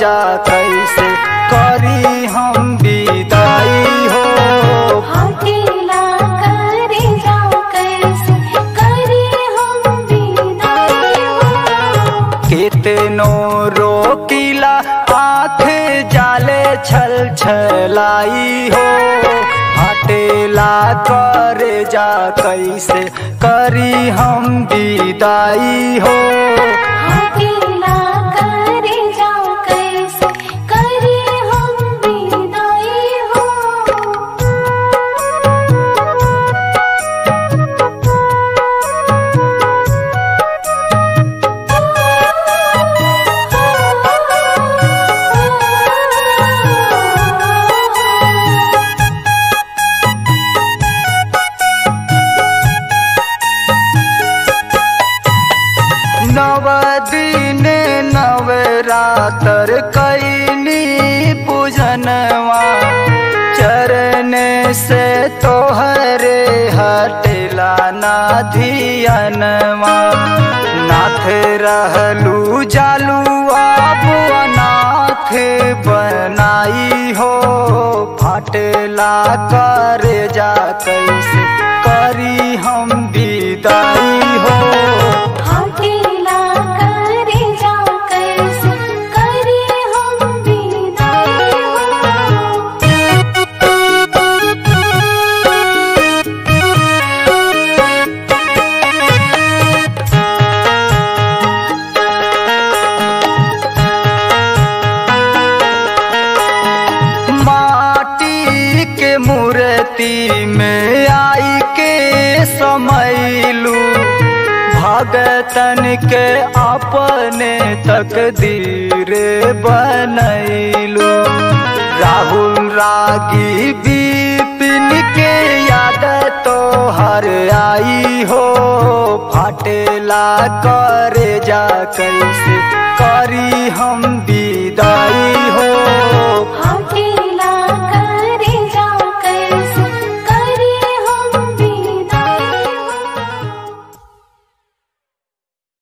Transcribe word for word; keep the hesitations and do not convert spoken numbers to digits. जा कैसे करी हम विदाई हो, अकेला करे जा कैसे करी हम विदाई हो। कितनो रोकिला आँखें जाले छल छलाई हो, अकेला करे जा कैसे करी हम विदाई हो। तर कैनी पूजनवा चरने से तोहरे हटला ना धियनवा। नाथ रहलू जालू अब अनाथ बनाई हो, फटला कर जा कैसे करी हम विदाई हो। मूर्ति में आई के समैलू भगतन के अपने तकदीर बनैलू। राहुल रागी विपिन के याद तोहर आई हो, फटला कर जा कैसे करी हम भी